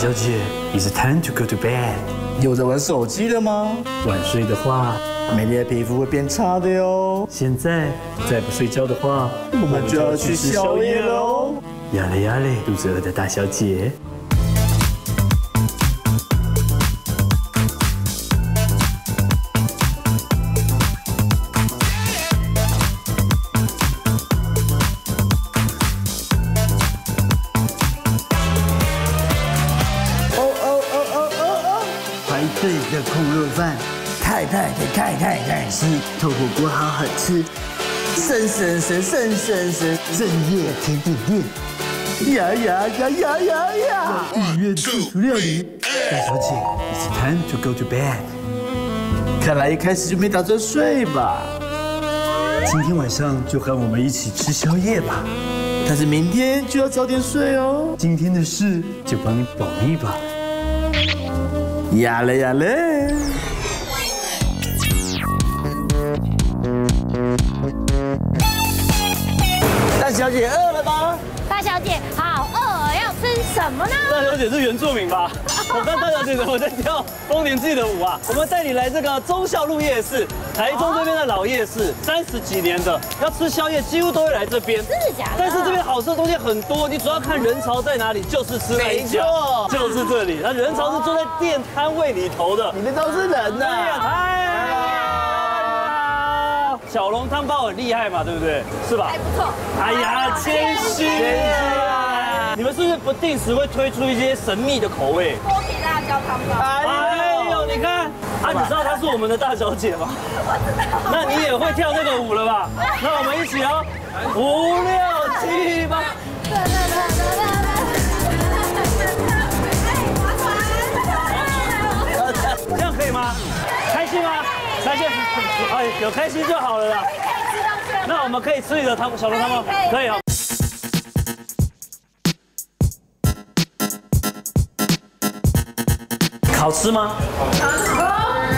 小姐 ，It's time to go to bed。有在玩手机了吗？晚睡的话，美丽的皮肤会变差的哟。现在再不睡觉的话，我们就要去吃宵夜喽。呀嘞呀嘞，肚子饿的大小姐。 对的控肉饭，太太吃，透火锅好好吃，神正业甜点店，呀！御苑自助料理，大小姐 ，It's time to go to bed。看来一开始就没打算睡吧？今天晚上就和我们一起吃宵夜吧，但是明天就要早点睡哦。今天的事就帮你保密吧。 呀嘞呀嘞！大小姐饿了吗？大小姐好饿，要吃什么呢？大小姐是原住民吧？我看大小姐怎么在跳丰年祭的舞啊？我们带你来这个忠孝路夜市，台中这边的老夜市，30几年的，要吃宵夜几乎都会来这边。真的假的？但是这边好吃的东西很多，你主要看人潮在哪里，就是吃哪一家。 就是这里，那人潮是坐在店摊位里头的，你们都是人呐。哎呀，小笼汤包很厉害嘛，对不对？是吧？还不错。哎呀，谦虚啊！你们是不是不定时会推出一些神秘的口味？剥皮辣椒汤包。哎呦，你看，啊，你知道她是我们的大小姐吗？我知道。那你也会跳这个舞了吧？那我们一起哦，5、6、7、8。 这样可以吗？开心吗？开心，哎，有开心就好了啦。那我们可以吃你的小笼汤吗？可以啊。好吃吗？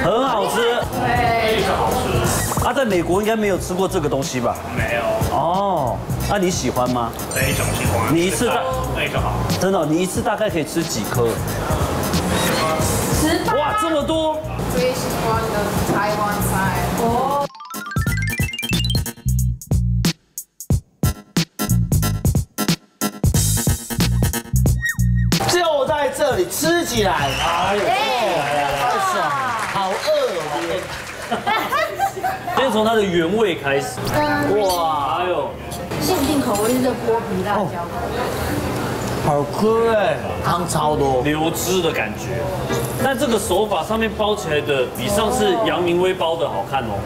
很好吃。非常好吃。啊，在美国应该没有吃过这个东西吧？没有。哦，那你喜欢吗？非常喜欢。你一次非常好。真的，你一次大概可以吃几颗？ 哇，这么多！ 就在这里吃起来，哎呦，太爽了，好饿！先从它的原味开始，哇，哎呦，限定口味是剥皮辣椒。 好喝哎，汤超多，流汁的感觉。但这个手法上面包起来的，比上次杨明威包的好看哦。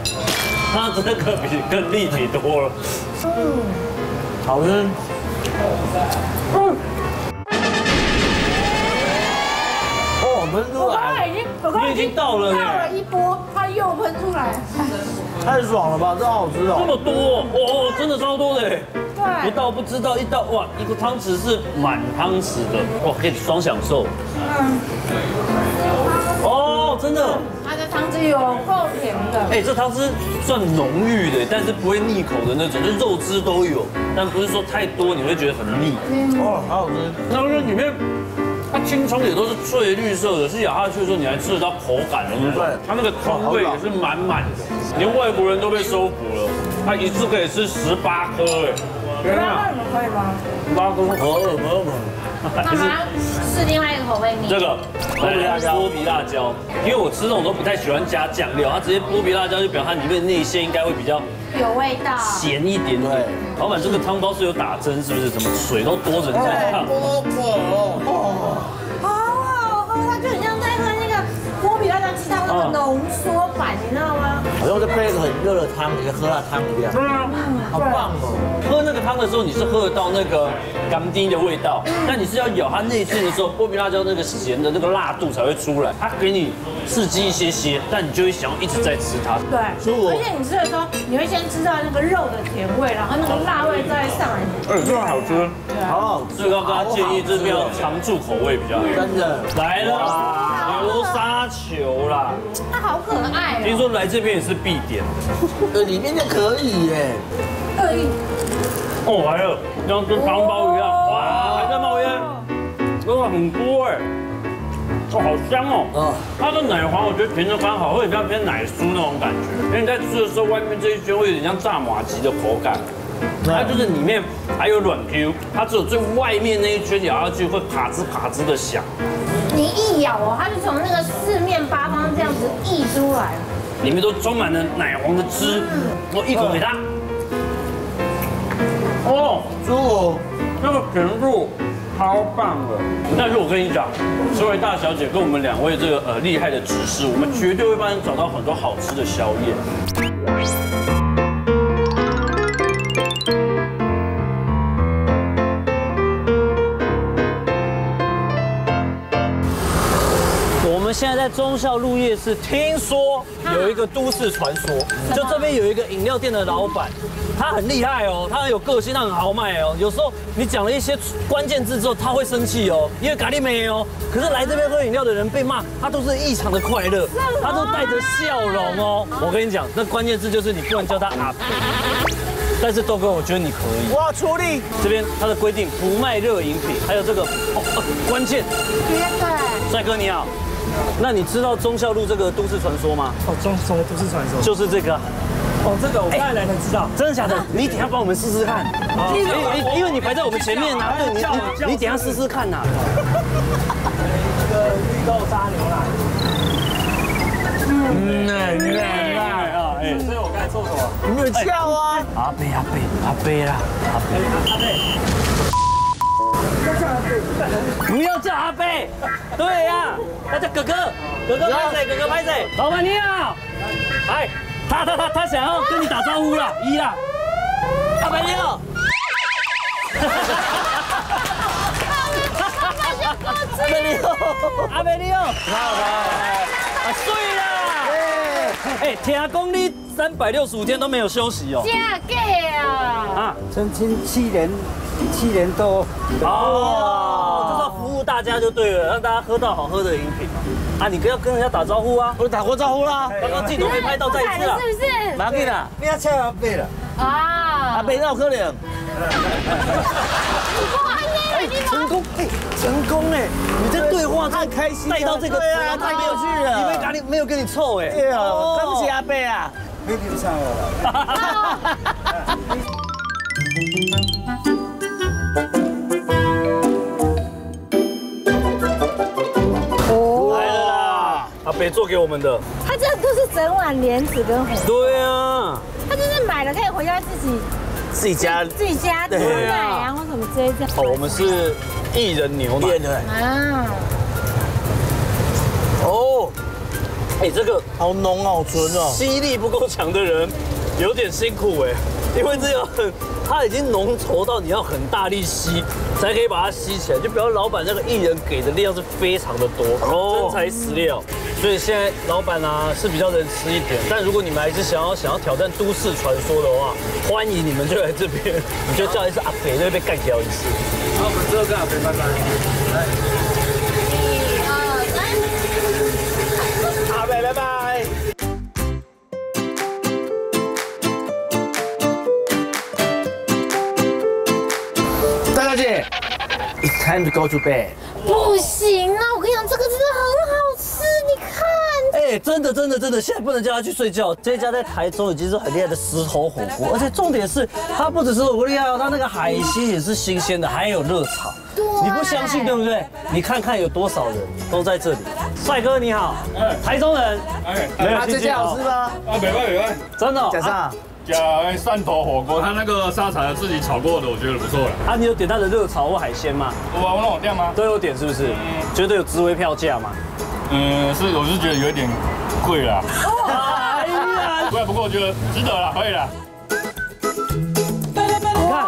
它这个比更立体多了。嗯，好吃。嗯。哦，喷出来！我刚才已经到了，一波，它又喷出来。太爽了吧，真好吃哦！这么多哦，真的超多的。 不到不知道，一到哇，一个汤匙是满汤匙的，哇，可以双享受。嗯。哦，真的。它的汤汁有够甜的。哎，这汤汁算浓郁的，但是不会腻口的那种，就肉汁都有，但不是说太多你会觉得很腻。哦，好好吃。那就是里面，它青葱也都是翠绿色的，是咬下去的时候你还吃得到口感的那种。它那个口味也是满满的，连外国人都被收服了。它一次可以吃18颗哎。 可以吗？8公可以。那我要试另外一个口味面。这个剥皮辣椒，因为我吃这种都不太喜欢加酱料，它直接剥皮辣椒就表示它里面内馅应该会比较有味道，咸一点点。老板，这个汤包是有打针是不是？怎么水都多成这样？好好喝，它就很像在喝那个剥皮辣椒鸡汤那个浓缩版，你知道吗？好像在配一个很热的汤，你在喝辣汤一样。好棒哦！ 喝那个汤的时候，你是喝得到那个甘丁的味道，但你是要咬它内馅的时候，剥皮辣椒那个咸的那个辣度才会出来。它给你刺激一些些，但你就会想要一直在吃它。对，而且你吃的时候，你会先吃到那个肉的甜味，然后那个辣味再上来。哎，这个好吃，好好吃。所以大家建议这边要常驻口味比较好。真的来了，流沙球啦，它好可爱。听说来这边也是必点的，里面就可以耶。 哦，还有像跟糖包一样，哇，还在冒烟，哇，很多哎。哦，好香哦！嗯，它的奶黄我觉得甜的刚好，会比较偏奶酥那种感觉。因为你在吃的时候，外面这一圈会有点像炸麻糬的口感，它就是里面还有软 Q， 它只有最外面那一圈咬下去会啪吱啪吱的响。你一咬哦，它就从那个四面八方这样子溢出来，里面都充满了奶黄的汁。我一口给它，哦，猪，那个甜度。 超棒了！但是我跟你讲，这位大小姐跟我们两位这个厉害的指示，我们绝对会帮你找到很多好吃的宵夜。我们现在在忠孝路夜市，听说有一个都市传说，就这边有一个饮料店的老板。 他很厉害哦，他很有个性，他很豪迈哦。有时候你讲了一些关键字之后，他会生气哦，因为咖喱没哦。可是来这边喝饮料的人被骂，他都是异常的快乐，他都带着笑容哦。我跟你讲，那关键字就是你不能叫他阿伯，但是豆哥，我觉得你可以。我出力。这边他的规定不卖热饮品，还有这个关键。帅哥你好，那你知道忠孝路这个都市传说吗？哦，什么都市传说？就是这个。 哦，这个我带来才知道，真的假的？你等下帮我们试试看，因为你排在我们前面啊，对，你等下试试看呐。这个绿豆沙牛奶，奶啊，哎，所以我刚才做什么？你没有叫啊？阿贝，不要叫阿贝，对呀，大家哥哥拍谁？哥哥拍谁？老板你好，哎。 他想要跟你打招呼啦，一啦，阿伯你好，阿伯你好，好，睡啦，哎，听讲你365天都没有休息哦，真假啊？啊，曾经7年多，哦，就是要服务大家就对了，让大家喝到好喝的饮品。 啊，你要跟人家打招呼啊！我打过招呼啦，刚刚镜头没拍到，再一次啊，是不是？马吉啦，不要叫阿伯了。啊，阿伯那有可能。成功哎！你这对话太开心，带到这个词太有趣了，因为咖喱没有跟你凑哎。对啊，对不起阿伯啊，没跟上我。 别做给我们的，他这都是整碗莲子跟红。对啊，他就是买了可以回家自己加牛奶啊或什么之类的。哦，我们是薏仁牛奶啊。哦，哎，这个好浓好纯哦。吸力不够强的人有点辛苦哎，因为这个它已经浓稠到你要很大力吸才可以把它吸起来，就比如老板那个薏仁给的量是非常的多，真材实料。 所以现在老板啊是比较能吃一点，但如果你们还是想要挑战都市传说的话，欢迎你们就来这边，你就叫一次阿肥，就会被干掉一次。好，我们这个阿肥拜拜。来，1、2、3，阿肥拜拜。大小姐 ，It's time to go to bed。不行啊，我跟你讲，这个真的很好。 哎，真的，现在不能叫他去睡觉。这家在台中已经是很厉害的石头火锅，而且重点是，它不只是火锅厉害哦，它那个海鲜也是新鲜的，还有热炒。你不相信对不对？你看看有多少人都在这里。帅哥你好，台中人，没有这家好吃吗？啊，没办，真的。假啥？假汕头火锅，他那个沙茶自己炒过的，我觉得不错了。啊，你有点他的热炒或海鲜吗？我那我点吗？都有点是不是？觉得有值回票价吗？ 是，我是觉得有点贵啦。哎呀，不过我觉得值得啦，可以啦。你看，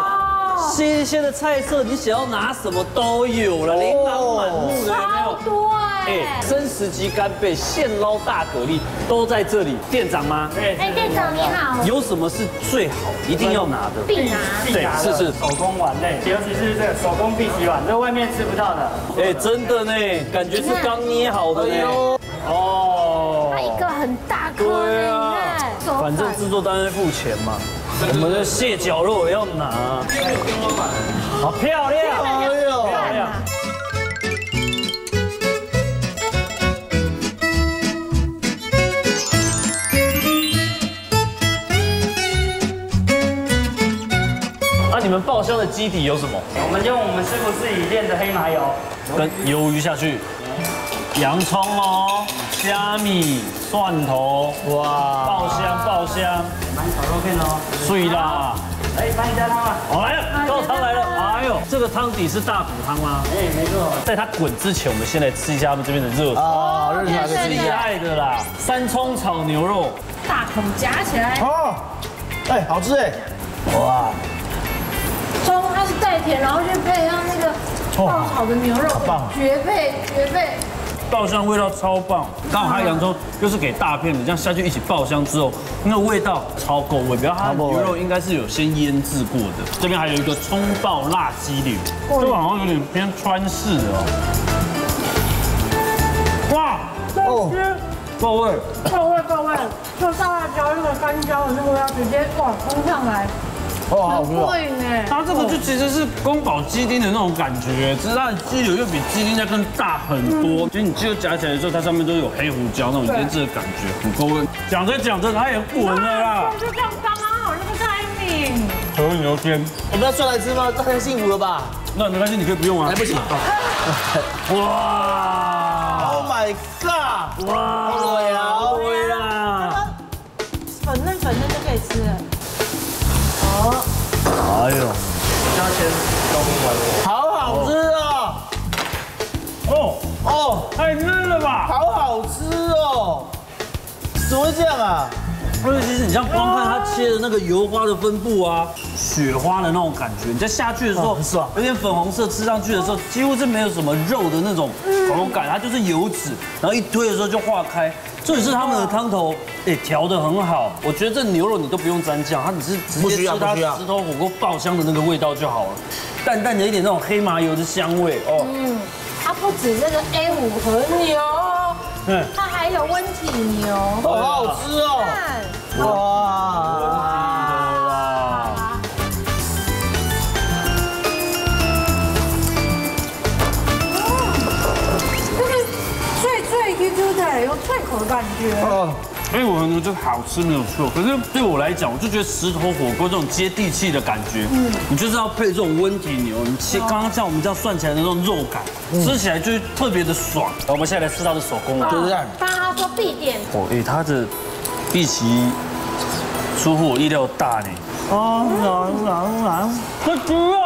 新鲜的菜色，你想要拿什么都有了，琳琅满目的，有没有？多哎，生食鸡干贝、现捞大蛤蜊都在这里。店长吗？哎，店长你好。有什么是最好一定要拿的？必拿，对，是手工碗类，尤其是这个手工碧玺碗，在外面吃不到的。哎，真的呢，感觉是刚捏好的呢。哦，它一个很大颗，对啊，反正制作单位付钱嘛。我们的蟹脚肉也要拿。好漂亮，漂亮。们爆香的基底有什么？我们用我们师傅自己炼的黑麻油，跟鱿鱼下去，洋葱哦，虾米、蒜头，哇，爆香爆香，蛮炒肉片哦，碎啦。 哎，帮你加汤了。好来了，高汤来了。哎呦，这个汤底是大骨汤吗？哎，没错。在它滚之前，我们先来吃一下他们这边的热炒。哦，热炒是厉害的啦。三葱炒牛肉，大口夹起来。哦，哎，好吃哎。哇，葱它是带甜，然后就配上那个爆炒的牛肉，绝配绝配。爆香味道超棒，刚好它洋葱又是给大片的，这样下去一起爆香之后，那个味道超够味。然后它牛肉应该是有先腌制过的。这边还有一个葱爆辣鸡柳，这个好像有点偏川式的哦。哇，好吃，够味，够味，够味。就大辣椒那个干椒的那个要直接哇冲上来。 哦，好贵呢！它这个就其实是宫保鸡丁的那种感觉，只是它的鸡柳又比鸡丁再更大很多。其实你鸡柳夹起来的时候，它上面都有黑胡椒那种腌制的感觉，很够味。讲着讲着，它也滚了啦！就这样刚刚好，那个 timing。求牛天，我们要算来吃吗？太幸福了吧？那没关系，你可以不用啊。哎，不行。哇 ！Oh my god！ 哇，好味啦！粉嫩粉嫩就可以吃了。 哎呦，加钱都不管我，好好吃哦！哦哦，太嫩了吧！好好吃哦！怎么会这样啊？而且其实你像光看它切的那个油花的分布啊，雪花的那种感觉，你在下去的时候很爽，有点粉红色，吃上去的时候几乎是没有什么肉的那种口感，它就是油脂，然后一推的时候就化开。这也是他们的汤头。 哎，调得很好，我觉得这牛肉你都不用沾酱，它只是直接吃它石头火锅爆香的那个味道就好了，淡淡的一点那种黑麻油的香味哦。嗯，它不止这个 A5 和牛，嗯，它还有温体牛，好好吃哦。哇，就是脆脆 Q Q 的，有脆口的感觉。 哎，我觉得这好吃没有错，可是对我来讲，我就觉得石头火锅这种接地气的感觉，嗯，你就是要配这种温体牛，你切刚刚像我们这样涮起来的那种肉感，吃起来就特别的爽。我们现在来吃它的手工了，对不对？帮他做必点。哦，哎，它的碧琪出乎我意料大呢。啊，这猪肉，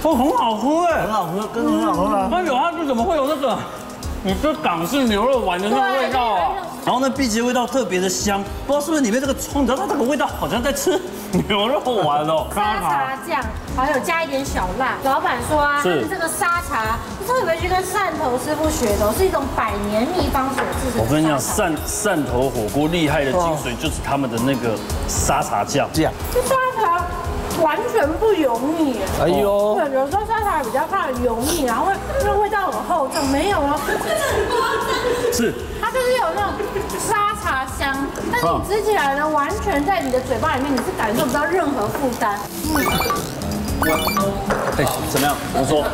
哦，很好喝哎，很好喝，真的很好喝啊。那有它就怎么会有那个，你这港式牛肉丸的那个味道啊？ 然后那碧琪味道特别的香，不知道是不是里面这个葱，你知道它这个味道好像在吃牛肉丸哦。沙茶酱，还有加一点小辣。老板说啊，他们这个沙茶特别去跟汕头师傅学的，是一种百年秘方所制成。我跟你讲，汕头火锅厉害的精髓就是他们的那个沙茶酱，这样。这沙茶完全不油腻。哎呦，对，有时候沙茶比较怕油腻，然后那味道很厚重，没有啊。 是，它就是有那种沙茶香，但是你吃起来呢，完全在你的嘴巴里面，你是感受不到任何负担。哎，怎么样？我说，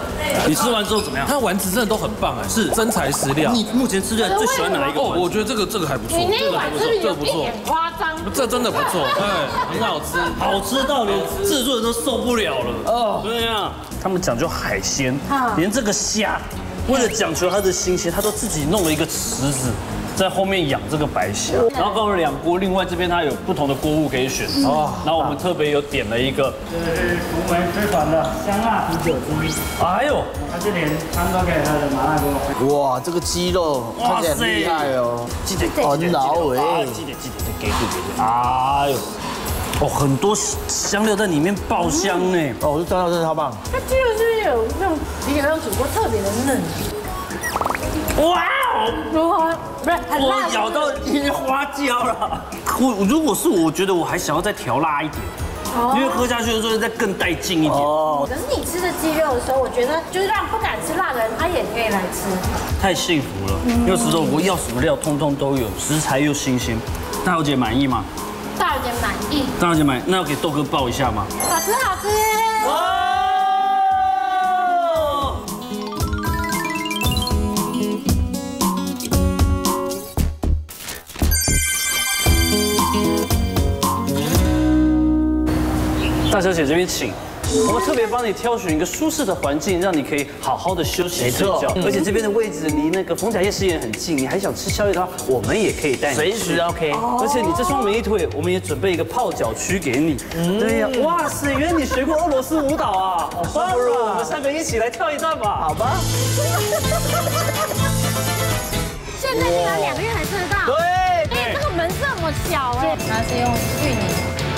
你吃完之后怎么样？它丸子真的都很棒哎，是真材实料。你目前吃的最喜欢哪一个？哦，我觉得这个还不错，这个还不错，这个不错。夸张，这真的不错，哎，很好吃，好吃到连制作人都受不了了。哦，对呀，他们讲究海鲜，连这个虾。 为了讲求它的新鲜，他都自己弄了一个池子，在后面养这个白虾。然后刚好两锅，另外这边它有不同的锅物可以选。哦，然后我们特别有点了一个，这是独门之传的香辣啤酒鸡。哎呦，它就连汤都可以喝的麻辣锅。哇，这个鸡肉看起来厉害哦，很老味。鸡腿，哎呦，哦，很多香料在里面爆香呢。哦，我就知道这超棒。它鸡肉是。 有那种以前那种煮过特别的嫩，哇哦，如何？不是，我咬到一花椒了。我如果是我觉得我还想要再调辣一点，因为喝下去的时候再更带劲一点。哦，可是你吃的鸡肉的时候，我觉得就是让不敢吃辣的人他也可以来吃，太幸福了。因为石头火锅要什么料通通都有，食材又新鲜。大小姐满意吗？大小姐满意。大小姐满意，那要给豆哥抱一下吗？好吃，好吃。 大小姐这边请，我们特别帮你挑选一个舒适的环境，让你可以好好的休息睡觉。而且这边的位置离那个逢甲夜市也很近，你还想吃宵夜的话，我们也可以带你。随时 OK。而且你这双美腿，我们也准备一个泡脚区给你。对呀，哇塞，原来你学过俄罗斯舞蹈啊！不如我们三个一起来跳一段吧，好吧？现在竟然2个月还吃得到？对。哎，这个门这么小哎，那是用芋泥。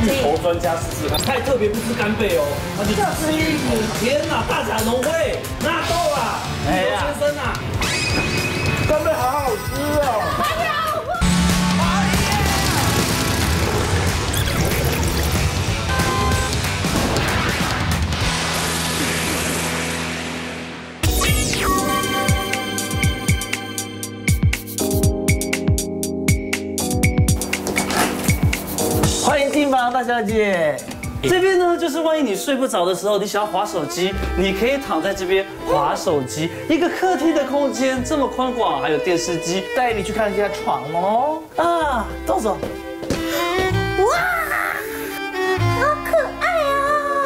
芋头专家试试看，太特别不吃干贝哦，而且吃芋泥，天哪，大甲农会纳豆啦，芋头先生啊，干贝好好吃哦，干贝好好吃，欢迎进房大小姐。 这边呢，就是万一你睡不着的时候，你想要滑手机，你可以躺在这边滑手机。一个客厅的空间这么宽广，还有电视机，带你去看一下床哦。啊，动手！哇，好可爱啊！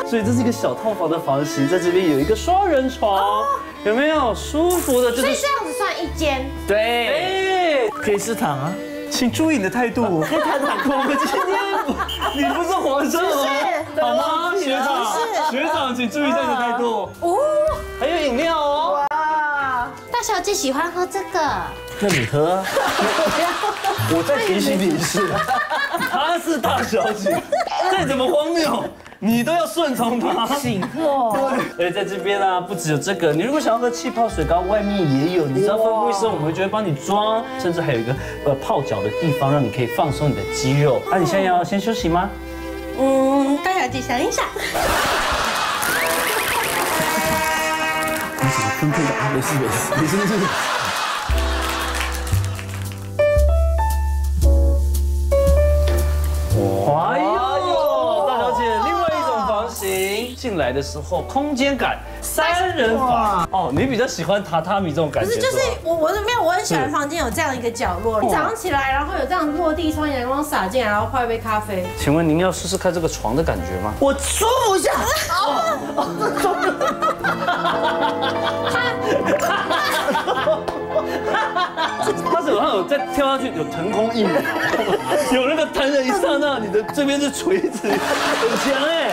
所以这是一个小套房的房型，在这边有一个双人床，有没有舒服的？所以这样子算一间。对，可以试躺啊。 请注意你的态度，我跟他讲过，我们今天你不是皇上吗？好吗，学长？学长，请注意一下你的态度。哦，还有饮料哦。哇，大小姐喜欢喝这个，那你喝。我再提醒你一次，她是大小姐，再怎么荒谬。 你都要顺从他，请客。对，在这边啊，不只有这个，你如果想要喝气泡水膏，外面也有。你只要吩咐一声，我们就会帮你装，甚至还有一个泡脚的地方，让你可以放松你的肌肉。那你现在要先休息吗？嗯，大小姐想一想。你怎么分配的？没事没事，你真的是。 进来的时候，空间感，三人房哦，你比较喜欢榻榻米这种感觉？不是，就是我没有，我很喜欢房间有这样一个角落，早上起来然后有这样落地窗，阳光洒进来，然后泡一杯咖啡。请问您要试试看这个床的感觉吗？我舒服一下。他手上有再跳上去，有腾空一秒，有那个弹的一刹那，你的这边是垂直，很强哎。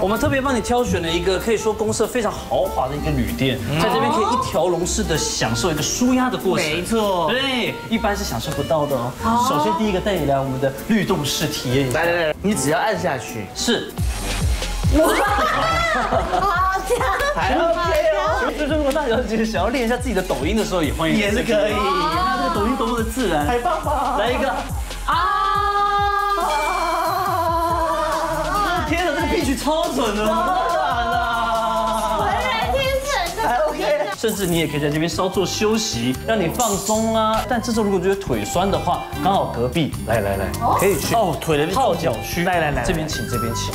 我们特别帮你挑选了一个可以说公社非常豪华的一个旅店，在这边可以一条龙式的享受一个舒压的过程。没错，对，一般是享受不到的哦。首先第一个带你来我们的律动式体验一下，来，你只要按下去是。 好强，还 OK 哦。所以如果大小姐想要练一下自己的抖音的时候，也欢迎也是可以。那这个抖音多么的自然，太棒了！来一个啊！天哪，这个 pitch 超准的，超准的，浑然天成，还 OK。甚至你也可以在这边稍作休息，让你放松啊。但这时候如果觉得腿酸的话，刚好隔壁，来，可以去哦，腿的泡脚区，来，这边请，这边请，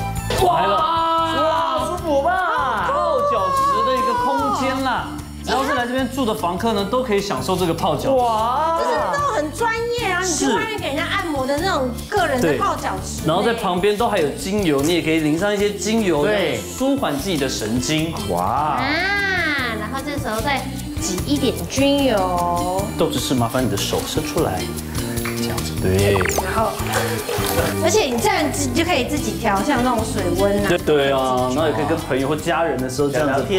来了。 我吧，泡脚池的一个空间啦，只要是来这边住的房客呢，都可以享受这个泡脚。哇，就是那种很专业啊，你去外面给人家按摩的那种个人的泡脚池。然后在旁边都还有精油，你也可以淋上一些精油，对，舒缓自己的神经。哇，啊，然后这时候再挤一点精油。豆子是麻烦你的手伸出来。 这样子对，然后，而且你这样就可以自己调，像那种水温啊。对啊，然后也可以跟朋友或家人的时候这样子泡。对，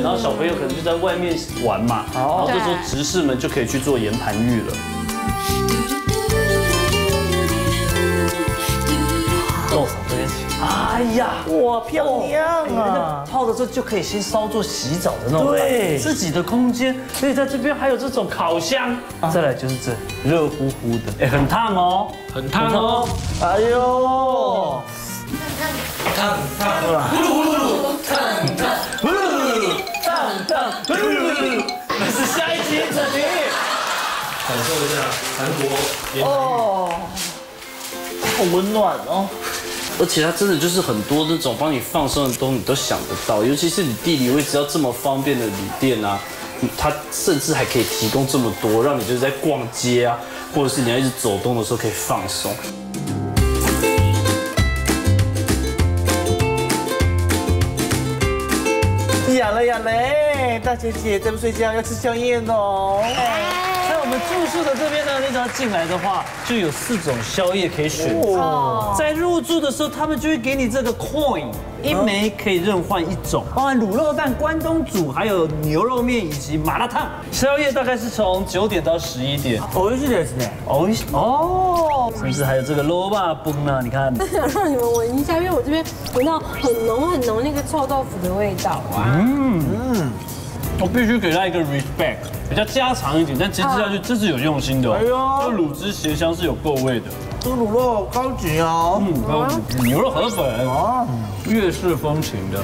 然后小朋友可能就在外面玩嘛，然后这时候执事们就可以去做岩盘浴了。动手这边请。哎呀，哇，漂亮啊！泡的时候就可以先稍作洗澡的那种，对，自己的空间。所以在这边还有这种烤箱，再来就是这。 热乎乎的，哎，很烫哦，很烫哦，哎呦，烫啦，烫，那是下一集主题，感受一下韩国哦，好温暖哦。 而且它真的就是很多那种帮你放松的东西，你都想得到。尤其是你地理位置要这么方便的旅店啊，它甚至还可以提供这么多，让你就是在逛街啊，或者是你要一直走动的时候可以放松。 雅蕾，雅蕾，大姐姐再不睡觉要吃宵夜哦。在我们住宿的这边呢，你只要进来的话，就有4种宵夜可以选择。在入住的时候，他们就会给你这个 coin， 一枚可以任换1种，包含卤肉饭、关东煮，还有牛肉面以及麻辣烫。宵夜大概是从9点到11点。哦，甚至还有这个萝卜崩呢，你看。我想让你们闻一下，因为我这边闻到很浓很浓那个臭豆腐的味道啊。 嗯，我必须给他一个 respect， 比较家常一点，但其实吃下去这是有用心的。哎呦，卤汁咸香是有够味的，这卤肉高级哦，嗯，高级牛肉河粉哦，粤式风情的，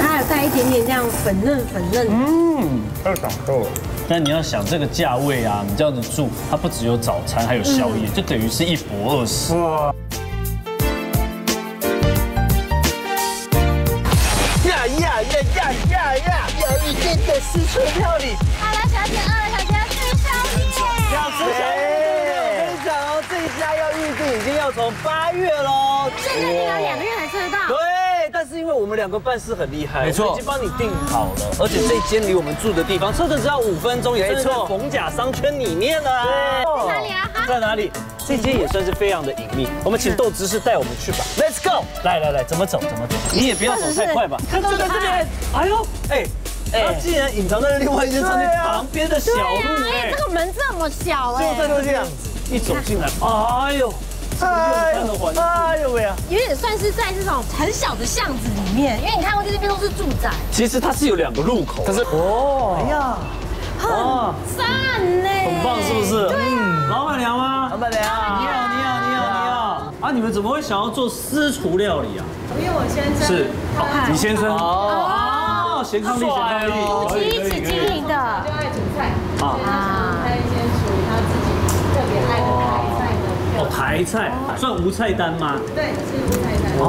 它还有带一点点这样粉嫩粉嫩，嗯，太享受了。但你要想这个价位啊，你这样子住，它不只有早餐，还有宵夜，就等于是1博20。哇。 呀！有一间的私厨料理。2小姐要吃宵夜。要吃宵夜！我跟你讲哦，这一家要预定已经要从8月喽。最近有2个月才吃得到。对，但是因为我们2个办事很厉害，没错，已经帮你订好了。而且这间离我们住的地方车程只要5分钟，也在逢甲商圈里面了。在哪里啊？在哪里？这间也算是非常的隐秘。我们请豆知识带我们去吧。Let's go！ 来，怎么走？你也不要走太快吧。看这边。 哎呦，哎，它竟然隐藏在另外一间商店旁边的小路，哎，这个门这么小，哎，就这样子，一走进来，哎呦，哎呦喂啊，有点算是在这种很小的巷子里面，因为你看过这边都是住宅，其实它是有2个入口，但是哦，哎呀，很赞呢，很棒是不是？对啊，老板娘吗？老板娘，你好，你好，你好，你好，啊，你们怎么会想要做私厨料理啊？因为我先生是，你先生哦。 咸汤力，咸汤力，夫妻一起经营的，就爱煮菜啊，他先属于他自己特别爱的台菜的哦，台菜算无菜单吗？对，是无菜单哦。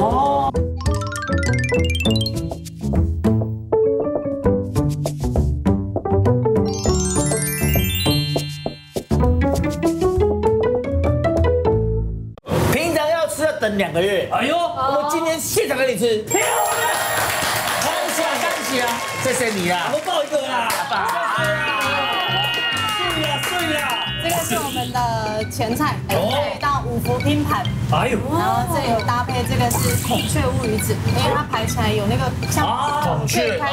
平常要吃要等2个月，哎呦，我今天现场给你吃。 谢谢你啊，我抱一个啦，爸，睡呀睡呀，这个是我们的前菜，配到5福拼盘，哎呦，然后这有搭配这个是孔雀乌鱼子，因为它排起来有那个像孔雀开的，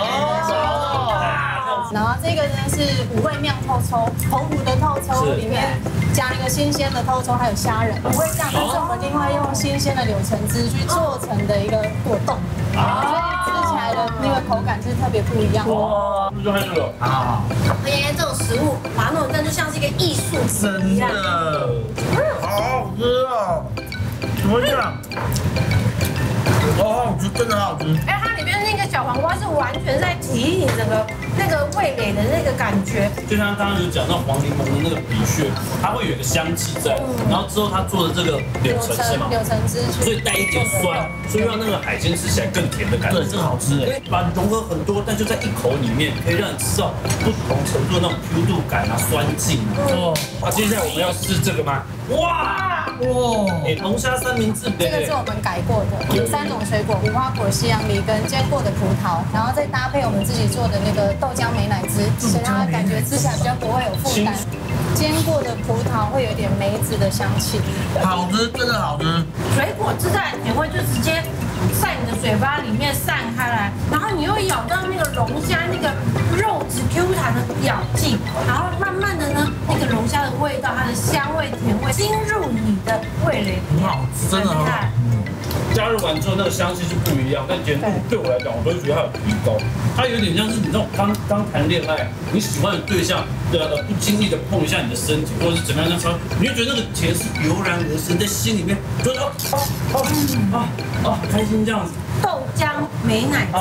然后这个呢是5味酿透抽，澎湖的透抽里面加那个新鲜的透抽，还有虾仁，5味酱都是我们另外用新鲜的柳橙汁去做成的一个果冻。 那个口感是特别不一样的。哇，不是很有啊！而且这种食物把它弄成，就像是一个艺术品一样。真的，好好吃啊！怎么样？好好吃，真的好吃。哎，它里面那个小黄瓜是完全在提你整个那个味蕾的那个感觉。就像刚刚有讲到黄柠檬的那个鼻血，它会有一个香气在，然后之后它做的这个柳橙汁嘛，柳橙汁，所以带一点酸，所以让那个海鲜吃起来更甜的感觉。对，真好吃哎！把融合很多，但就在1口里面，可以让你吃到不同程度的那种 Q 度感啊、酸劲哦。啊，接下来我们要试这个吗？哇！ 哇！哎，龙虾3明治，这个是我们改过的，有3种水果：无花果、西洋梨跟煎过的葡萄，然后再搭配我们自己做的那个豆浆美乃滋，所以它感觉吃起来比较不会有负担。煎过的葡萄会有点梅子的香气，好吃，真的好吃。水果汁在甜味就直接在你的嘴巴里面散开来，然后你又咬到那个龙虾那个肉质 Q 弹的咬劲，然后慢慢的呢，那个龙虾的味道，它的香味、甜味进入你。 的味蕾很好，真的很好。加入完之后，那个香气是不一样，但甜度对我来讲，我都觉得它有提高。它有点像是你那种刚谈恋爱，你喜欢的对象，对啊，不经意的碰一下你的身体，或者是怎么样的时候，你就觉得那个甜是油然而生，在心里面觉得开心这样子。豆浆美乃滋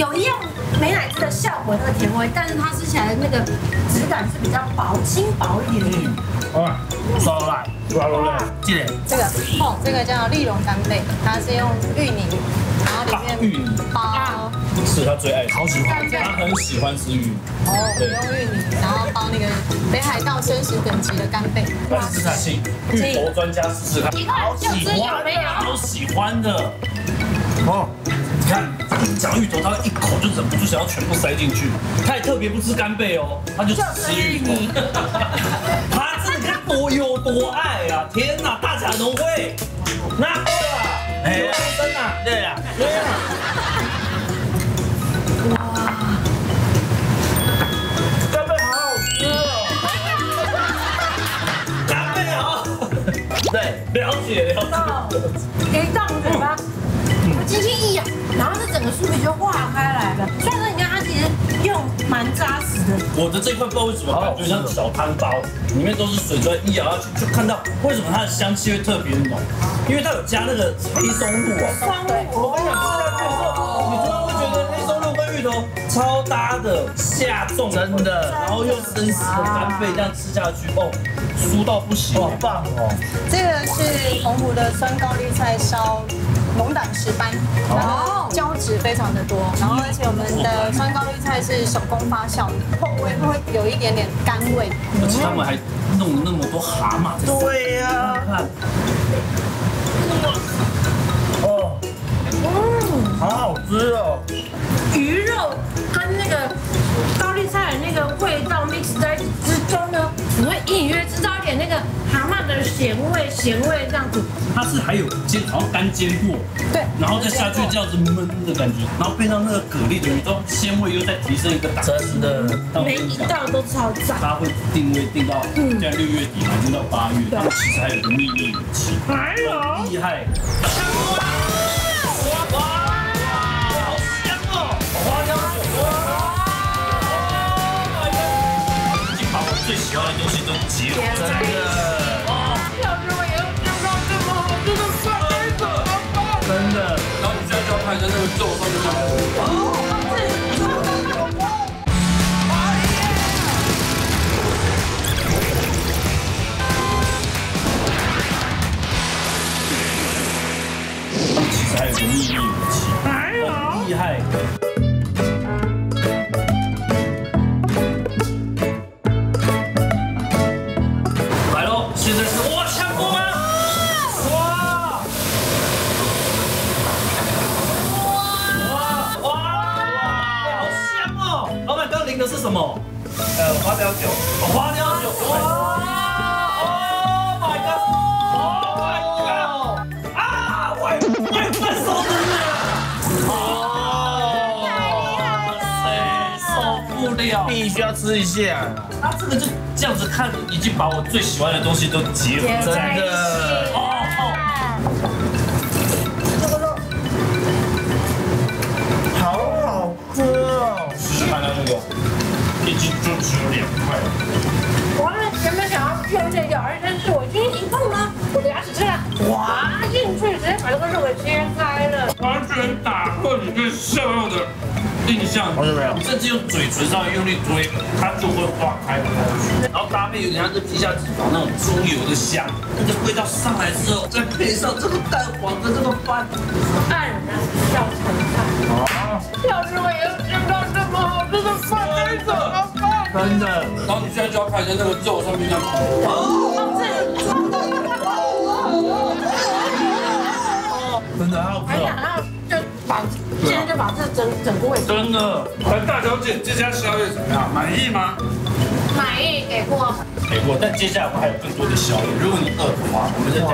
有一样美乃滋的效果，那个甜味，但是它吃起来的那个质感是比较薄、轻薄一点点。 哇，抓肉啦，抓肉啦，这个，哦，这个叫立蓉干贝，它是用芋泥，然后里面包是他最爱，好喜欢，他很喜欢吃鱼。哦，对，用玉米，然后包那个北海道生食等级的干贝。来试试看，请芋头专家试试看。好喜欢的，好喜欢的。哦，你看讲芋头，他一口就忍不住想要全部塞进去。他也特别不吃干贝哦，他就只吃玉米。他这个多有多爱啊！天哪，大甲农会，那对啊，哎，真的，对啊，对啊。 哇，干贝好好吃哦！干贝好，对，了解了解。给你倒我嘴巴，我轻轻一咬，然后这整个酥皮就化开来了。所以说，你看它其实用蛮扎实的。我的这块不知道为什么感觉像小汤包，里面都是水分，一咬下去就看到为什么它的香气会特别浓，因为它有加那个黑松露啊。松露，我跟你讲，吃下去的时候，你知道。 超搭的，下重真的，然后又真实的干贝这样吃下去，哦，酥到不行，好棒哦！这个是澎湖的酸高丽菜烧龙胆石斑，然后胶质非常的多，然后而且我们的酸高丽菜是手工发酵的，后味会有一点点甘味，而且他们还弄了那么多蛤蟆，对呀，看，哦，嗯，好好吃哦。 鱼肉跟那个高丽菜的那个味道 mix 在之中呢，你会隐约知道一点那个蛤蟆的咸味这样子。它是还有煎，好像干煎过，对，然后再下去这样子焖的感觉，然后配上那个蛤蜊的鱼肉鲜味，又再提升一个档次。真的，每一道都超赞。它会定位定到现在6月底嘛，定到8月，然后其实还有个秘密武器，还有厉害。 最喜欢的东西都结合在一起。哦，要是我也要知道这么好吃的酸梅粉，真的。然后你这样就要拍一下那个肉上面的。哦。其实还有个秘密武器，很厉害的。 这是什么？花雕酒。花雕酒。哦 ，Oh my god！ Oh my god！ 啊，我分手了！哦，太厉害了，受不了，必须要吃一下。他这个就这样子看，已经把我最喜欢的东西都结合在一起。 一斤就只有2块。我原本想要用这咬，但是我心一碰呢，我的牙齿这样滑进去，直接把这个肉给切开了，完全打破你对瘦肉的印象。看到没有？甚至用嘴唇上用力推，它就会化开。然后搭配有点像是皮下脂肪那种猪油的香，那个味道上来之后，再配上这个蛋黄跟这个饭，黯然笑成饭。啊！要是我也知道这么好吃的饭。 真的，然后你现在就要看一下那个肉上面那哦，真的好吃。然后就把现在就把这整个味。真的，哎，大小姐，这家宵夜怎么样？满意吗？满意，给过。给过，但接下来我们还有更多的宵夜，如果你饿的话，我们再吃。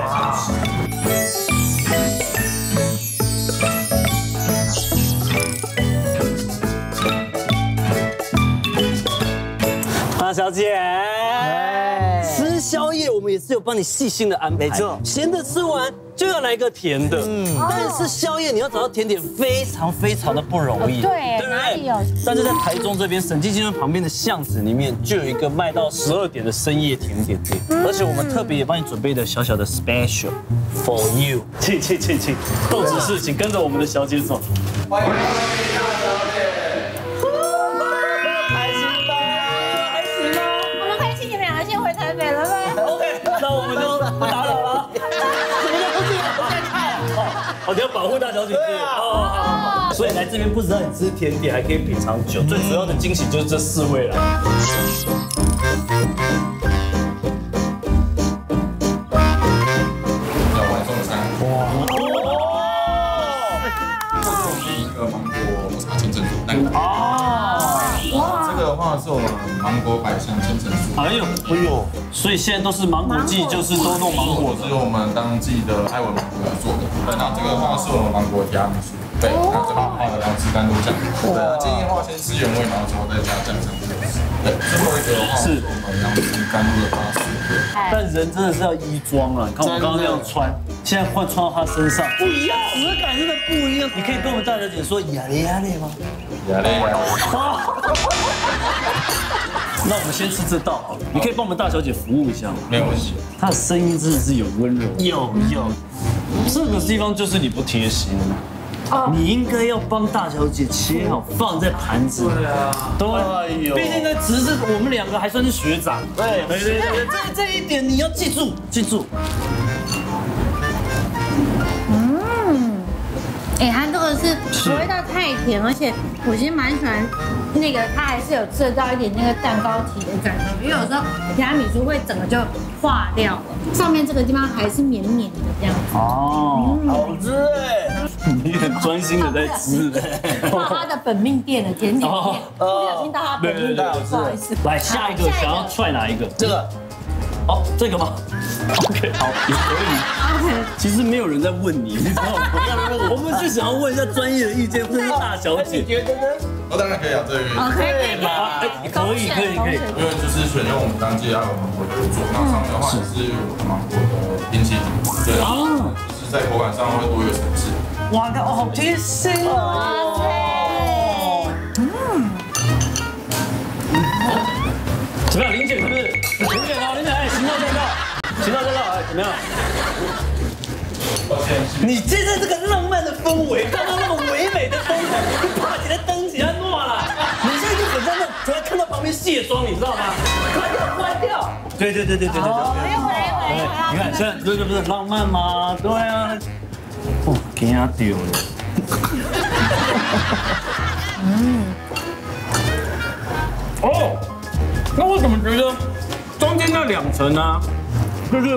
马小姐，吃宵夜我们也是有帮你细心的安排，没错，咸的吃完就要来一个甜的，但是宵夜你要找到甜点非常的不容易，对，对不对？但是在台中这边审计金村旁边的巷子里面，就有一个卖到12点的深夜甜点店，而且我们特别也帮你准备的小小的 special for you， 请，豆子事情跟着我们的小姐走，欢迎大小姐。 我们要保护大小姐，对啊，所所以来这边不止让你吃甜点，还可以品尝酒，最主要的惊喜就是这四位了。小白送餐，哇！这是我们一个芒果抹茶千层酥蛋糕。哦，这个的话是我们芒果百香千层酥。哎呦，哎呦，所以现在都是芒果季，就是都弄芒果，是我们当季的艾文芒果做的。对，那这个的话是我们芒果提拉米苏。 对，那这个的话然后吃单独酱。对，建议的话先吃原味，然后之后再加酱上去。对，最后一个的话是我们要吃甘露的花生。但人真的是要衣装了，你看我刚刚那样穿，现在换穿到他身上不一样，质感真的不一样。你可以跟我们大小姐说雅嘞雅嘞吗？雅嘞雅嘞。那我们先吃这道好了，你可以帮我们大小姐服务一下吗？没有问题。她的声音真的是有温柔。有，这个地方就是你不贴心。 你应该要帮大小姐切好，放在盘子。对啊，对，毕竟呢，只是我们两个还算是学长。对，这一点你要记住，记住。嗯，哎，它这个是不会到太甜，而且我其实蛮喜欢那个，它还是有制造一点那个蛋糕体的感觉，因为有时候提拉米苏会整个就化掉了，上面这个地方还是绵绵的这样子。哦，好吃哎。 你很专心的在吃，到他的本命店的甜点店，不小心到他本命店，不好意思。来下一个，想要踹哪一个？这个，哦，这个吗 ？OK， 好，也可以。OK， 其实没有人在问你，你知道吗？我们是想要问一下专业的意见，不是大小姐。你觉得呢？我当然可以啊，这个可以吧？可以。因为就是选用我们当季爱文芒果做，那上面的话是芒果的冰淇淋，对，就是在口感上会多一个层次。 哇，哦，好贴心哦！怎么样，林姐是不是？林姐，哎，行到这个，哎，怎么样？抱歉。你现在这个浪漫的氛围，刚刚那么唯美的灯光，你把你的灯给它挪了。你现在就很真的，突然看到旁边卸妆，你知道吗？关掉。对。好，你看，现在这个不是很浪漫吗？对啊。 哦，给他丢了。哦，那我怎么觉得中间那两层呢？就是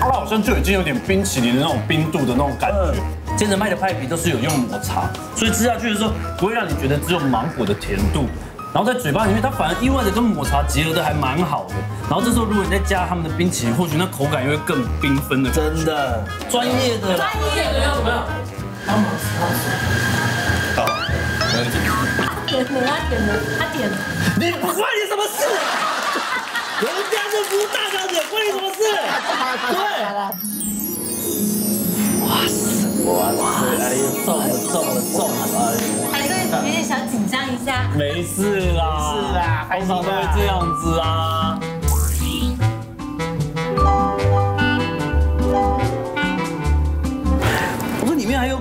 它好像就已经有点冰淇淋的那种冰度的那种感觉。千层派的派皮都是有用抹茶，所以吃下去的时候不会让你觉得只有芒果的甜度。 然后在嘴巴里面，它反而意外的跟抹茶结合的还蛮好的。然后这时候如果你再加他们的冰淇淋，或许那口感又会更缤纷的。真的，专业的要怎么样？好，没问题。他点了。你关你什么事？人家是服务大小姐，关你什么事？对。哇塞！哎呦，中了！ 有点小紧张一下，没事啦，通常都会这样子啊。我看里面还有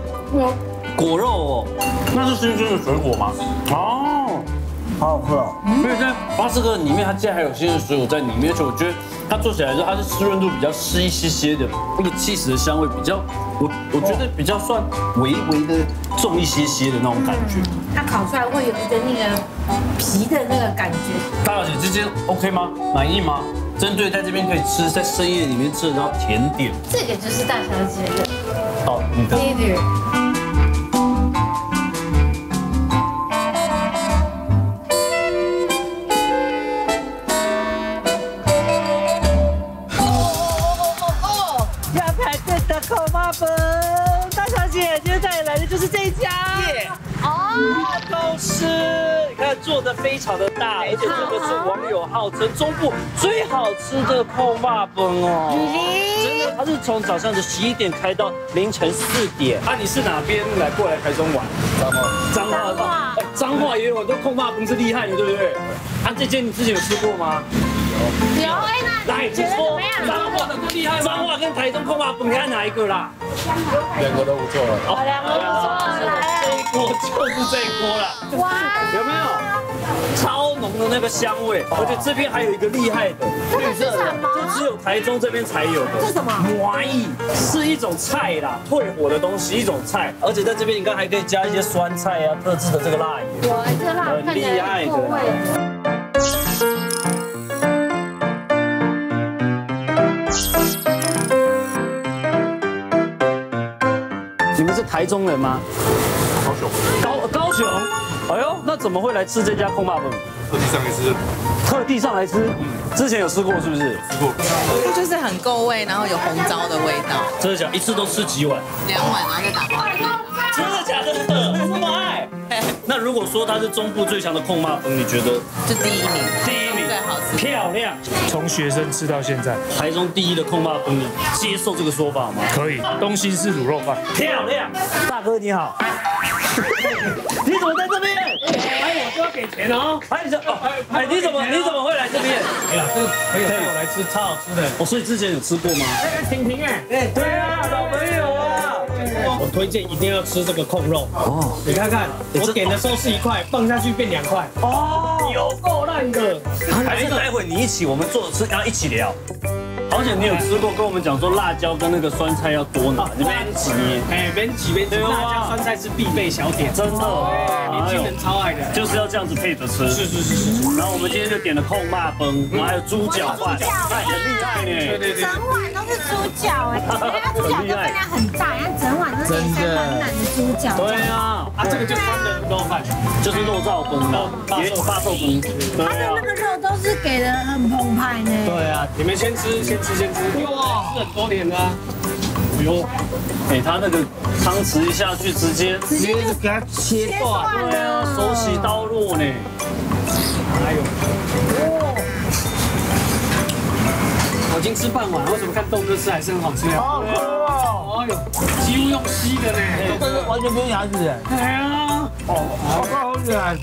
果肉哦，那是新鲜的水果吗？哦，好好吃哦。所以在80个里面，它竟然还有新鲜水果在里面，而且我觉得它做起来的时候，它是湿润度比较湿一些些的，那个cheese的香味比较。 我觉得比较算微的重一些些的那种感觉，它烤出来会有一个那个皮的那个感觉。大小姐之间 OK 吗？满意吗？针对在这边可以吃，在深夜里面吃得到甜点，这个就是大小姐的哦，你的。大小姐，今天带你来的就是这一家哦，好吃！你看做的非常的大，而且这个是网友号称中部最好吃的扣肉饭哦，真的，它是从早上的11点开到凌晨4点。啊，你是哪边来过来台中玩？彰化，彰化也有很多扣肉饭是厉害的，对不对？啊，这间你之前有吃过吗？ 有哎，那你觉得怎么样？彰化跟台中扣肉饭，你看哪一个啦？两个都不错了。哦，两个不错。锅就是这一锅了。哇！有没有超浓的那个香味？而且这边还有一个厉害的绿色的，就只有台中这边才有的。这是什么？麻薏是一种菜啦，退火的东西，一种菜。而且在这边你看还可以加一些酸菜啊，特制的这个辣油。哇，这辣很厉害的。 台中人吗？高雄，高雄，哎呦，那怎么会来吃这家空霸粉？特地上来吃，特地上来吃，之前有吃过是不是？吃过，它就是很够味，然后有红糟的味道。真的假？一次都吃几碗？2碗然后就打包。真的假的？这么爱？那如果说它是中部最强的空霸粉，你觉得？是第1名，第1名最好吃，漂亮。从学生吃到现在，台中第1的空霸粉，你接受这个说法吗？可以，东兴市卤肉饭，漂亮。 大哥你好，你怎么在这边？哎，我就要给钱哦。哎，你怎么会来这边？哎呀，这个朋友带我来吃，超好吃的。我所以之前有吃过吗？哎，婷婷哎，对啊，老朋友啊。我推荐一定要吃这个控肉哦，你看看，我点的时候是1块，放下去变2块。哦，有够烂的。还是待会你一起，我们坐着吃，然后一起聊。 而且你有吃过，跟我们讲说辣椒跟那个酸菜要多拿，你边挤，哎，边挤边吃，辣椒酸菜是必备小点，真的，年轻人超爱的，就是要这样子配着吃。是。然后我们今天就点了控肉饭，然后还有猪脚饭，很厉害呢。对。整碗都是猪脚哎，它猪脚的分量很大，它整碗都是3分满的猪脚。对啊，啊这个就是它的肉饭，就是肉燥饭了，8寿饭。它的那个肉都是给的很澎湃呢。对啊，你们先吃，哇，吃很多点的，哟，哎，他那个汤匙一下去，直接就给它切断，对啊，手起刀落呢，哎呦，我已经吃半碗，为什么看动哥吃还是很好吃啊？好酷哦，哎呦，几乎用吸的呢，这个完全不用牙齿，哎呀，哦，好软。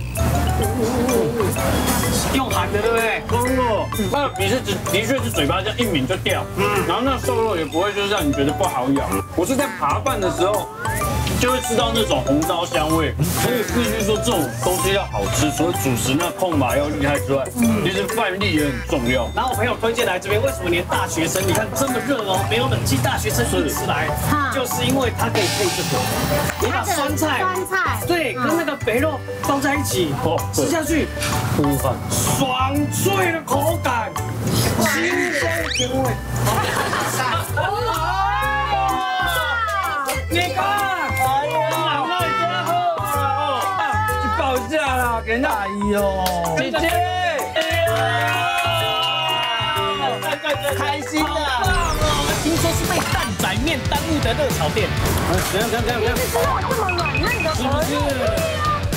用含的对不对？空肉，那你是指的确是嘴巴这样一抿就掉，然后那瘦肉也不会就是让你觉得不好咬。我是在扒饭的时候就会吃到那种红糟香味，所以必须说这种东西要好吃，除了主食那控吧要厉害之外，其实饭力也很重要。然后我朋友推荐来这边，为什么连大学生你看这么热哦，没有冷气，大学生一起来，就是因为它可以配这个，你把酸菜对跟那个肥肉放在一起。 吃下去，爽脆的口感，清香甜味。你看，哎呀，老妹真好，去报价啦，给人家阿姨哦，姐姐，开心啊！听说是被蛋仔面耽误的热炒店，怎样？你吃到这么软嫩的鹅肉。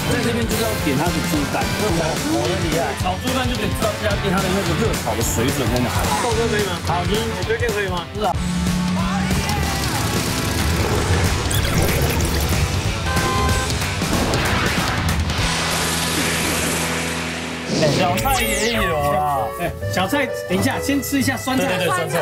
在这边就是要点它的猪肝，我很厉害，炒猪肝就可以知道这家店它的那个热炒的水准在哪。豆哥可以吗？好，你推荐可以吗？是啊。小菜也有啦，哎，小菜，等一下，先吃一下酸菜。对，酸菜。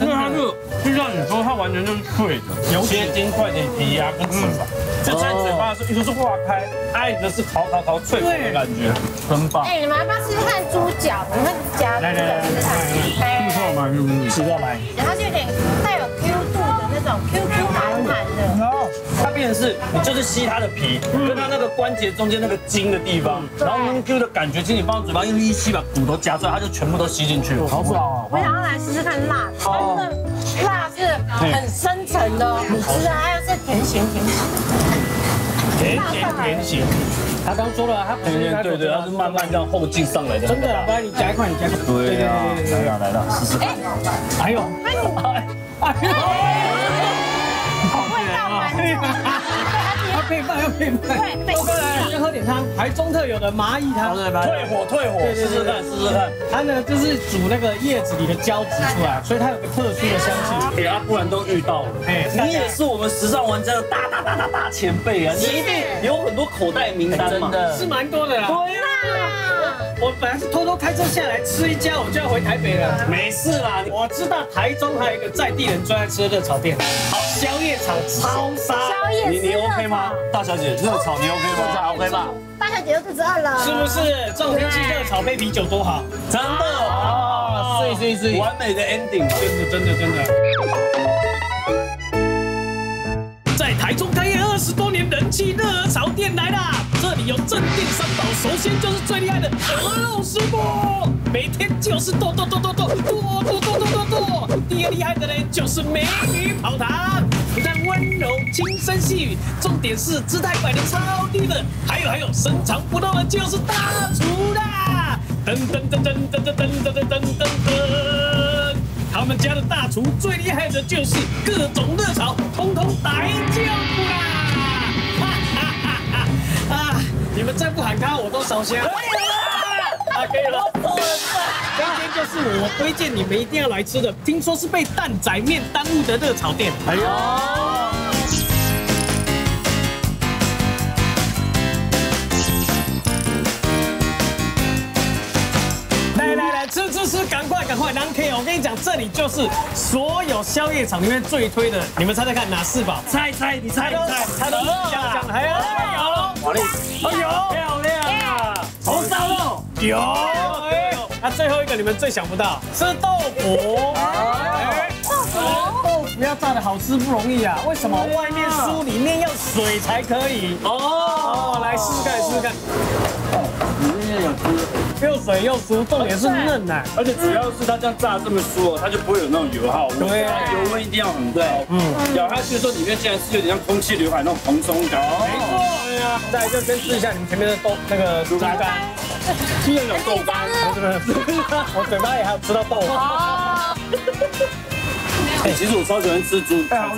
因为它就像你说，它完全就是脆的，切丁块的皮啊跟翅膀。 就在嘴巴的时候，一直是化开，挨着是烤脆口的感觉，很棒。哎，你们要不要吃看猪脚？你们夹来，吃到来，吃到来。然后就有点带有 Q 度的那种 QQ 弹弹的。然后它变成是，你就是吸它的皮，跟它那个关节中间那个筋的地方，然后用 Q 的感觉，其实你放到嘴巴用力一吸，把骨头夹出来，它就全部都吸进去了，好爽啊！我想要来试试看辣，真的辣是很深层的，你吃啊，还有是甜咸。 甜型，他刚说了，他对，他是慢慢这样后劲上来的。真的，不然你夹一块，对啊，来了，试试。哎呦，好味道啊！要配饭，对，豆哥来，先喝点汤，台中特有的麻薏汤，退火，试试看。它呢就是煮那个叶子里的胶质出来，所以它有个特殊的香气。对啊，不然都遇到了。哎，你也是我们时尚玩家的大前辈啊，你一定有很多口袋名单嘛，是蛮多的啦。对啊，我本来是偷偷开车下来吃一家，我就要回台北了。没事啦，我知道台中还有一个在地人最爱吃的热炒店，好宵夜场超杀。宵夜你 OK 吗？大小姐，热炒你 OK 吗？大 OK 吧？大小姐又肚子饿了，是不是？这种天气热炒配啤酒多好，真的哦，是是是，完美的 ending， 真的。在台中开业20多年，人气热炒店来啦！这里有镇店三宝，首先就是最厉害的鹅肉师傅，每天就是剁。第二厉害的呢，就是美女跑堂，不但温柔轻声细语，重点是姿态摆得超低的。还有，深藏不露的就是大厨啦！噔，他们家的大厨最厉害的就是各种热炒，通通来就不啦！ 啊！你们再不喊他，我都烧香。可以了，今天就是我推荐你们一定要来吃的，听说是被蛋仔面耽误的热炒店。哎呦！来，吃，赶快！我跟你讲，这里就是所有宵夜场里面最推的，你们猜猜看哪四宝？猜，你猜，猜到了，还有。 哦，有漂亮，红烧肉有，那最后一个你们最想不到是豆腐。豆腐要炸的好吃不容易啊，为什么？外面酥，里面要水才可以。哦，来试看。里面有汁，又水又酥，重点是嫩呐。而且只要是它这样炸这么酥，它就不会有那种油耗。对啊，油温一定要很高。咬下去的时候，里面竟然是有点像空气刘海那种蓬松感。没错。 再来就先试一下你们前面的豆那个猪肝，居然有豆干，我嘴巴也还有吃到豆。其实我超喜欢吃猪肝，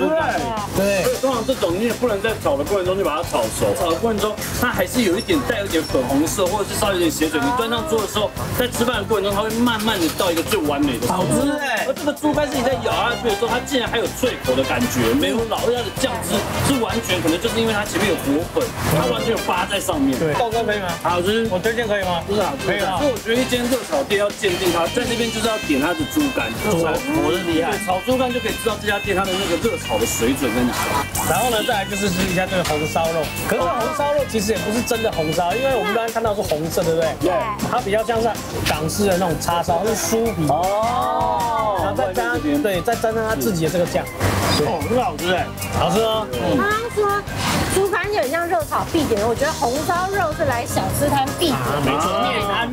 对。所以通常这种你也不能在炒的过程中就把它炒熟，炒的过程中它还是有一点带有点粉红色，或者是稍微有点血水。你端上桌的时候，在吃饭的过程中，它会慢慢的到一个最完美的。好吃哎！而这个猪肝是你在咬下去的时候，它竟然还有脆口的感觉，没有老，而且它的酱汁是完全可能就是因为它前面有裹粉，它完全有扒在上面。对，豆干可以吗？好吃，我推荐可以吗？是啊，可以啊。所以我觉得一间热炒店要鉴定它，在那边就是要点它的猪肝，猪肝活得厉害，炒猪肝。 就可以知道这家店它的那个热炒的水准在哪里。然后呢，再来就是吃一下这个红烧肉。可是红烧肉其实也不是真的红烧，因为我们刚刚看到是红色，对不对？对。它比较像是港式的那种叉烧，是酥皮。哦。然后再沾上它自己的这个酱。哦，很好吃哎，好吃哦。刚刚说猪肝有点像热炒必点，我觉得红烧肉是来小吃摊必点。没错，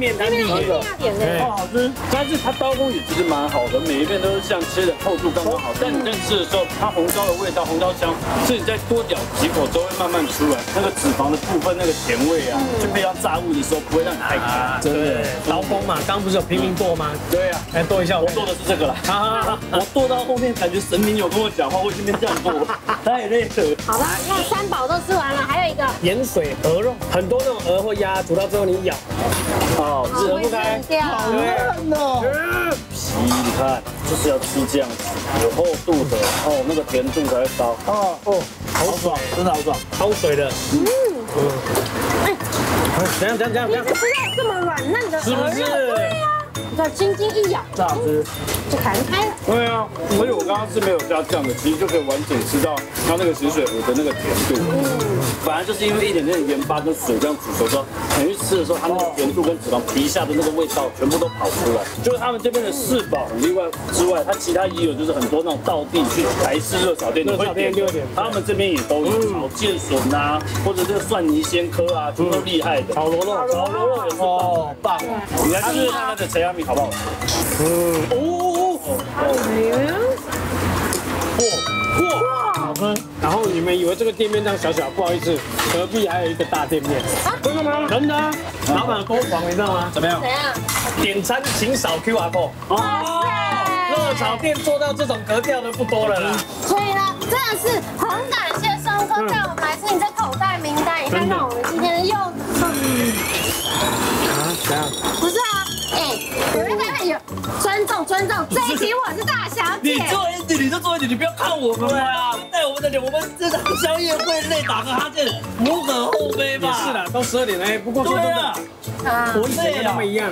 面摊一定要点的。哦，好吃。但是它刀工也其实蛮好的，每一片都是像切的厚度。 刚刚好，但你在吃的时候，它红烧的味道、红烧香，是你再多咬几口之后会慢慢出来。那个脂肪的部分，那个甜味啊，就配上炸物的时候不会让你太干。对，刀工嘛，刚不是有平民剁吗？对啊，来剁一下。我剁的是这个啦。我剁到后面感觉神明有跟我讲话，我已经变这样剁，太累了。好了，那三宝都吃完了，还有一个盐水鹅肉，很多那种鹅或鸭煮到之后你咬，哦，扯不开，好嫩哦。皮你看，就是要吃这样子。 有厚度的哦，那个甜度才会高哦，好爽，真的好爽，超水的。哎，怎样？你吃到这么软嫩的，是不是？对呀，你看轻轻一咬，这好吃，就弹开了。对啊，所以我刚刚是没有加酱的，其实就可以完整吃到它那个血水鹅的那个甜度。反正就是因为一点点盐巴跟水这样煮熟之后，你去吃的时候，它那个甜度跟脂肪皮下的那个味道全部都跑出来。就是他们这边的四宝很另外之外，它其他也有就是很多那种道地去台式热炒店，他们这边也都有炒剑笋啊，或者是蒜泥鲜科啊，都厉害的。炒螺肉也是哦，棒！你来试试看它的柴鸭米好不好？好吃。然后你们以为这个店面这样小小，不好意思，隔壁还有一个大店面。真的吗？真的。老板疯狂，你知道吗？怎么样？点餐请扫 QR code。哦。 热炒店做到这种格调的不多了啦，所以呢，真的是很感谢松哥带我们来吃你这口袋名单。你看看我们今天又怎样？不是啊，哎，有人看看有尊重，这一题我是大小姐。你做一题你就做一题，你不要看我们啊！带我们的脸，我们真的宵夜会累，打个哈欠无可厚非吧？是啦，都12点了，不过对啊，我以前跟他们一样。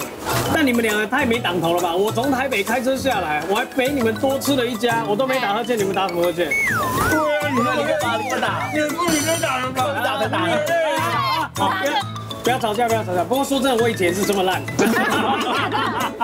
但你们两个太没档头了吧？我从台北开车下来，我还陪你们多吃了一家，我都没打哈欠，你们打什么哈欠？对啊，你们打，你不理解打人，打。 不要吵架。不过说真的，我以前也是这么烂。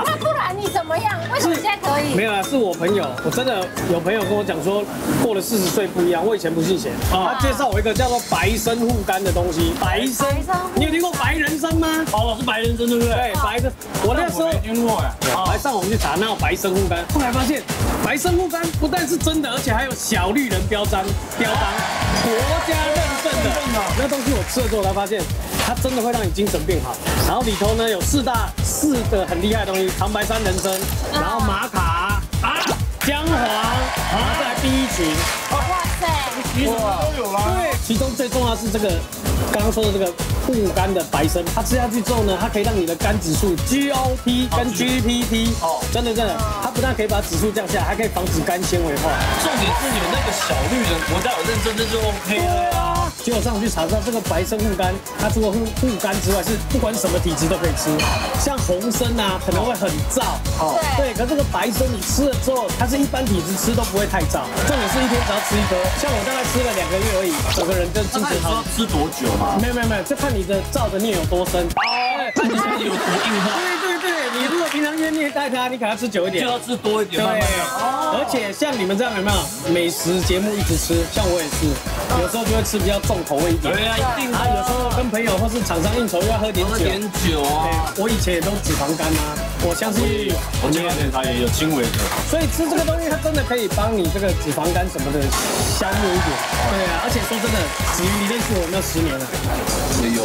那不然你怎么样？为什么现在可以？没有啦，是我朋友，我真的有朋友跟我讲说，过了40岁不一样。我以前不信邪，他介绍我一个叫做白参护肝的东西。白参，你有听过白人参吗？哦，是白人参对不对？对，白的。我那时候没听过呀。来上网去查，那有白参护肝。后来发现，白参护肝不但是真的，而且还有小绿人标章，国家认证的。那东西我吃了之后，才发现。 它真的会让你精神变好，然后里头呢有四个很厉害的东西：长白山人参，然后玛卡啊、姜黄，然后再来 B1群。哇塞，其实都有啦。对，其中最重要的是这个刚刚说的这个护肝的白参，它吃下去之后呢，它可以让你的肝指数 GOP 跟 GPT 哦，真的，它不但可以把指数降下来，还可以防止肝纤维化。重点是你们那个小绿人国家有认证，这就 OK 了。 结果上我去查到，这个白参护肝，它除了护肝之外，是不管什么体质都可以吃。像红参啊，可能会很燥，哦，对。可这个白参你吃了之后，它是一般体质吃都不会太燥。重点是一天只要吃一颗，像我大概吃了2个月而已，整个人就精神好。吃多久嘛？没有，就看你的燥的孽有多深。哦，看你身体有多硬化。对，你如果平常愿意带它，你可能要吃久一点，就要吃多一点。对，而且像你们这样有没有美食节目一直吃？像我也是。 有时候就会吃比较重口味一点，对啊，一定啊。有时候跟朋友或是厂商应酬又要喝点酒啊。我以前也都脂肪肝啊，我相信我前两天他也有轻微的，所以吃这个东西它真的可以帮你这个脂肪肝什么的消灭一点。对啊，而且说真的，子瑜你认识我那10年了，有。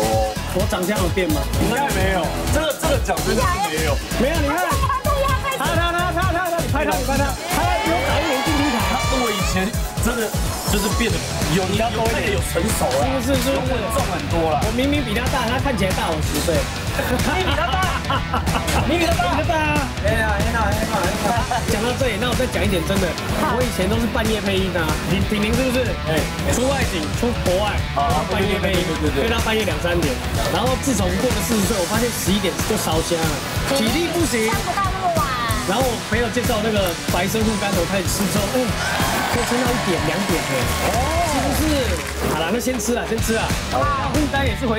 我长相有变吗？应该没有，这个讲真的是没有。没有，你看，他，你拍他，他有100年进去打，跟我以前真的。 就是变得有成熟了，是不是稳重很多了？我明明比他大，他看起来大我10岁。你比他大，你比他大啊！哎呀！讲到这里，那我再讲一点真的，我以前都是半夜配音的，品宁是不是？哎，出外景，出国外，半夜配音，对，到半夜2、3点。然后自从过了40岁，我发现11点就烧香了，体力不行，上不到那么晚。然后我朋友介绍那个白参护肝，我开始吃之后，可以撑到1点、2点的，是不是？好了，那先吃啊。护肝也是回。